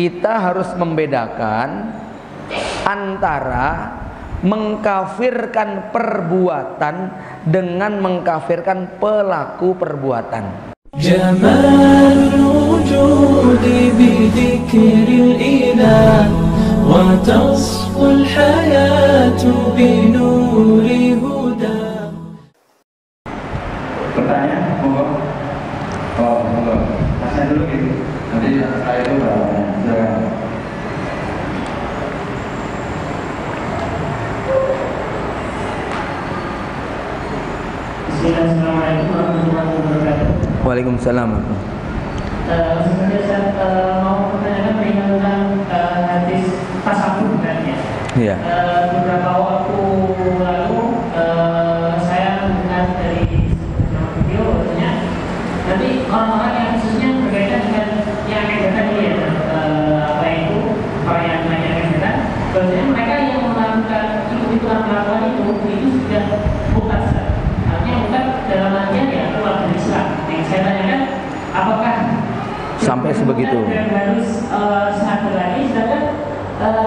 kita harus membedakan antara mengkafirkan perbuatan dengan mengkafirkan pelaku perbuatan. Jamal wujudi bidzikril ilah wa tasful hayatu binuri huda. Pertanyaan monggo. Oh, monggo. Tanya dulu gitu. Nanti saya itu berapa? Assalamualaikum warahmatullahi wabarakatuh. Waalaikumsalam. Sebenarnya saya mau menanyakan tentang hadis tasawuf sebenarnya. Iya. Beberapa waktu lalu saya mendengar dari sebuah video bahwasanya nanti orang-orang yang khususnya berkaitan dengan yang kegiatan dia, apa itu orang yang banyak kegiatan, bahwasanya mereka yang melakukan itu sudah bukan sah. Dalam artian ya keluar dari Islam. Yang saya tanyakan, apakah sampai sebegitu harus sadar lagi, sedangkan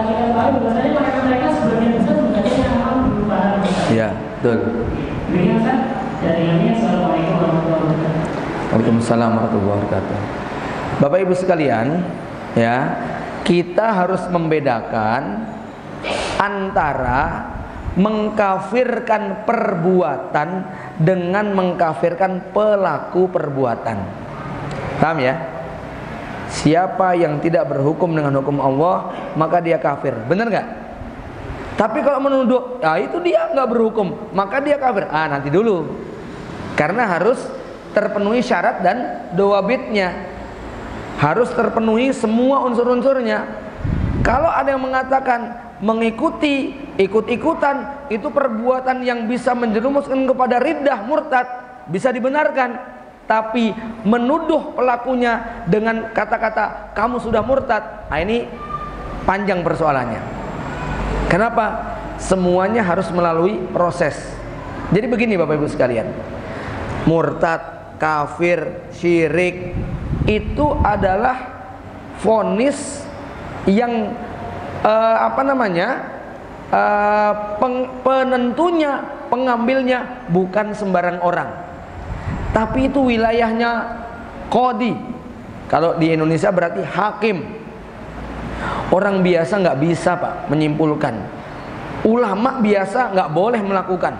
kita tahu bahwasanya mereka sebagian besar bukannya yang mau berubah. Ya, betul. Demikian Ustaz, dari kami. Assalamualaikum warahmatullahi wabarakatuh. Waalaikumsalam warahmatullahi wabarakatuh. Bapak Ibu sekalian, ya, kita harus membedakan antara mengkafirkan perbuatan dengan mengkafirkan pelaku perbuatan. Paham ya? Siapa yang tidak berhukum dengan hukum Allah, maka dia kafir. Bener nggak? Tapi kalau menuduh, ah itu dia nggak berhukum, maka dia kafir. Ah nanti dulu, karena harus terpenuhi syarat dan dawabitnya, harus terpenuhi semua unsur-unsurnya. Kalau ada yang mengatakan mengikuti, ikut-ikutan itu perbuatan yang bisa menjerumuskan kepada riddah, murtad, bisa dibenarkan. Tapi menuduh pelakunya dengan kata-kata kamu sudah murtad, nah ini panjang persoalannya. Kenapa? Semuanya harus melalui proses. Jadi begini Bapak Ibu sekalian, murtad, kafir, syirik itu adalah vonis yang penentunya, pengambilnya bukan sembarang orang, tapi itu wilayahnya qadi. Kalau di Indonesia berarti hakim. Orang biasa nggak bisa Pak menyimpulkan, ulama biasa nggak boleh melakukan.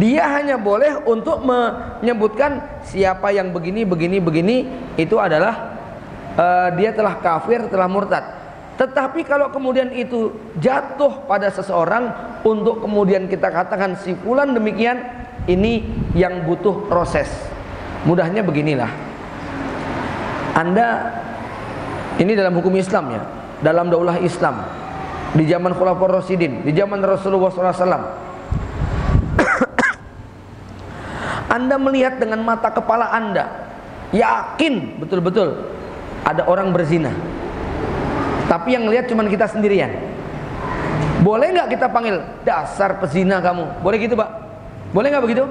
Dia hanya boleh untuk menyebutkan siapa yang begini, begini, begini, itu adalah dia telah kafir, telah murtad. Tetapi kalau kemudian itu jatuh pada seseorang untuk kemudian kita katakan si fulan demikian, ini yang butuh proses. Mudahnya beginilah, Anda ini dalam hukum Islam ya, dalam daulah Islam di zaman Khulafaur Rasyidin, di zaman Rasulullah SAW, Anda melihat dengan mata kepala Anda, yakin betul-betul ada orang berzina, tapi yang lihat cuman kita sendirian. Boleh nggak kita panggil dasar pezina kamu? Boleh gitu Pak? Boleh nggak begitu?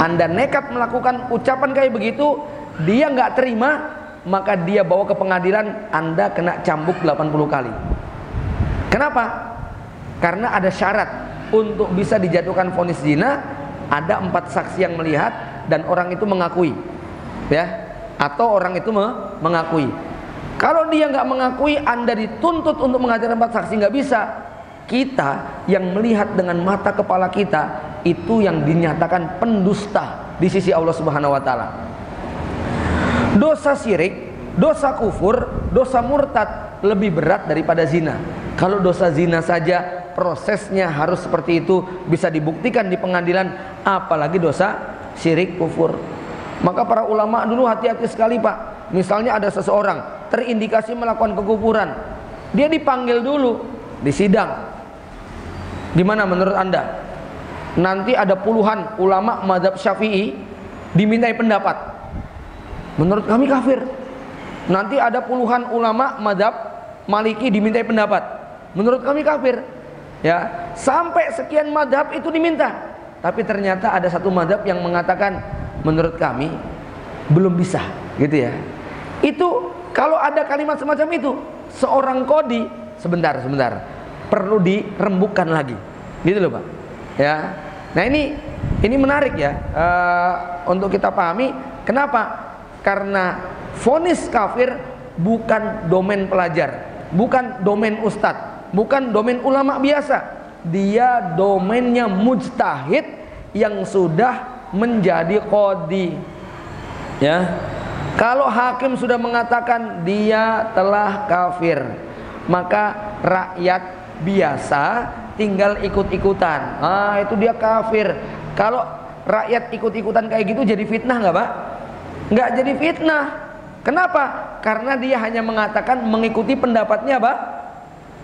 Anda nekat melakukan ucapan kayak begitu, dia nggak terima, maka dia bawa ke pengadilan, Anda kena cambuk 80 kali. Kenapa? Karena ada syarat untuk bisa dijatuhkan vonis zina, ada 4 saksi yang melihat dan orang itu mengakui, ya, atau orang itu mengakui. Kalau dia nggak mengakui, Anda dituntut untuk menghadirkan 4 saksi, nggak bisa. Kita yang melihat dengan mata kepala kita itu yang dinyatakan pendusta di sisi Allah Subhanahu Wa Taala. Dosa syirik, dosa kufur, dosa murtad lebih berat daripada zina. Kalau dosa zina saja prosesnya harus seperti itu, bisa dibuktikan di pengadilan, apalagi dosa syirik kufur. Maka para ulama dulu hati-hati sekali Pak. Misalnya ada seseorang terindikasi melakukan kekufuran, dia dipanggil dulu, disidang. Dimana menurut Anda? Nanti ada puluhan ulama mazhab Syafi'i dimintai pendapat, menurut kami kafir. Nanti ada puluhan ulama mazhab Maliki dimintai pendapat, menurut kami kafir. Ya, sampai sekian mazhab itu diminta, tapi ternyata ada satu mazhab yang mengatakan menurut kami belum bisa, gitu ya. Itu Kalau ada kalimat semacam itu, seorang kodi sebentar perlu dirembukkan lagi, gitu loh Pak. Ya, nah ini menarik ya untuk kita pahami. Kenapa? Karena vonis kafir bukan domain pelajar, bukan domain ustadz, bukan domain ulama biasa. Dia domainnya mujtahid yang sudah menjadi qadi. Ya, kalau hakim sudah mengatakan dia telah kafir, maka rakyat biasa tinggal ikut-ikutan. Ah, itu dia kafir. Kalau rakyat ikut-ikutan kayak gitu jadi fitnah nggak Pak? Nggak jadi fitnah. Kenapa? Karena dia hanya mengatakan mengikuti pendapatnya Pak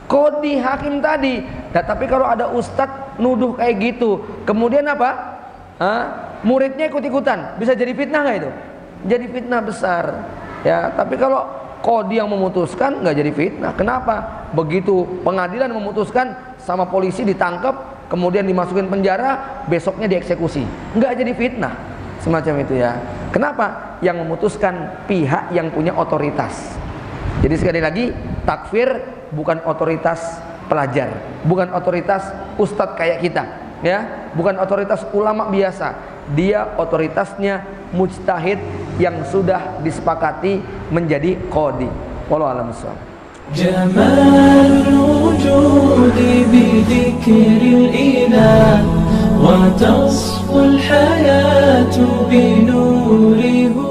kodi hakim tadi. Nah, tapi kalau ada ustadz nuduh kayak gitu, kemudian apa? Hah? Muridnya ikut-ikutan, bisa jadi fitnah nggak itu? Jadi fitnah besar. Ya, tapi kalau kodi yang memutuskan nggak jadi fitnah. Kenapa? Begitu pengadilan memutuskan sama polisi ditangkap, kemudian dimasukin penjara, besoknya dieksekusi. Nggak jadi fitnah semacam itu ya. Kenapa? Yang memutuskan pihak yang punya otoritas. Jadi sekali lagi, takfir bukan otoritas pelajar, bukan otoritas ustadz kayak kita, ya, bukan otoritas ulama biasa. Dia otoritasnya mujtahid yang sudah disepakati menjadi qadi. Wallahu a'lam bissawab. Jamalul wujudi bi dzikril ilah wa tasful hayatu bi nurihi.